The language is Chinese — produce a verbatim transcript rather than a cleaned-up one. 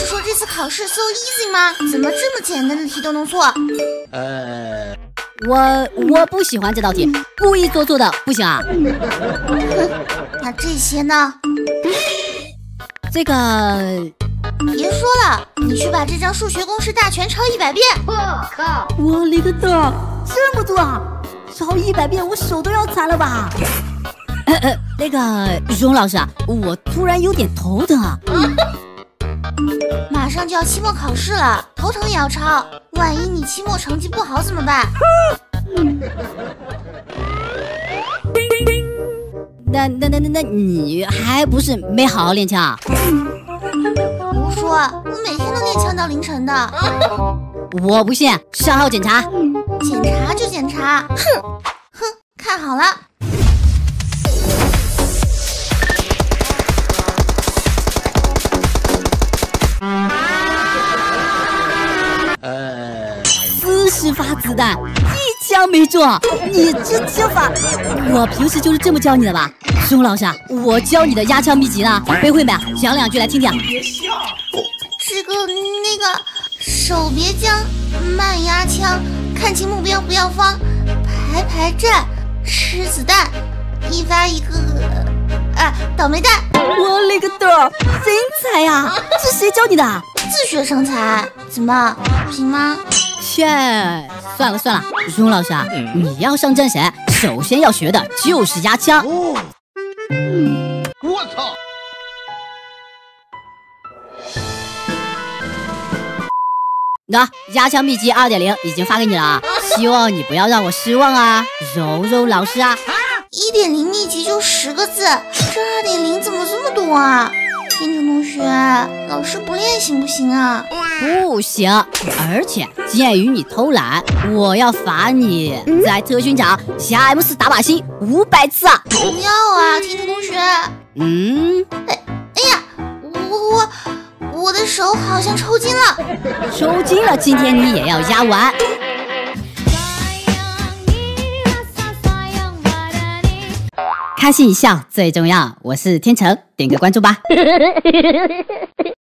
是说这次考试 so easy 吗？怎么这么简单的题都能错？呃，我我不喜欢这道题，故意做错的，不行啊。那这些呢？这个别说了，你去把这张数学公式大全抄一百遍。我靠！我勒个大，这么多啊！抄一百遍，我手都要残了吧？ 呃呃，那个熊老师啊，我突然有点头疼啊。嗯、马上就要期末考试了，头疼也要抄，万一你期末成绩不好怎么办？嗯、那那那那那你还不是没好好练枪啊？胡说，我每天都练枪到凌晨的。我不信，上号检查。检查就检查，哼哼，看好了。 十发子弹，一枪没中。你这枪法，我平时就是这么教你的吧？熊老师，我教你的压枪秘籍呢，背会没？讲两句来听听。别笑，这个那个手别僵，慢压枪，看清目标不要方，排排站，吃子弹，一发一个，啊，倒霉蛋！我勒个豆，真才呀！这谁教你的？自学成才，怎么不行吗？ 切，算了算了，钟老师啊，你要上战神，首先要学的就是压枪。哦嗯、我操！那、啊、压枪秘籍 二点零 已经发给你了啊，希望你不要让我失望啊，柔柔老师啊。一点零 秘籍就十个字，这 二点零 怎么这么多啊？ 天成同学，老师不练行不行啊？不行，而且鉴于你偷懒，我要罚你在特训场加 M 四打靶心五百次。不要啊，天成同学。嗯，哎哎呀，我我我的手好像抽筋了。抽筋了，今天你也要压完。 开心一笑最重要，我是天成，点个关注吧。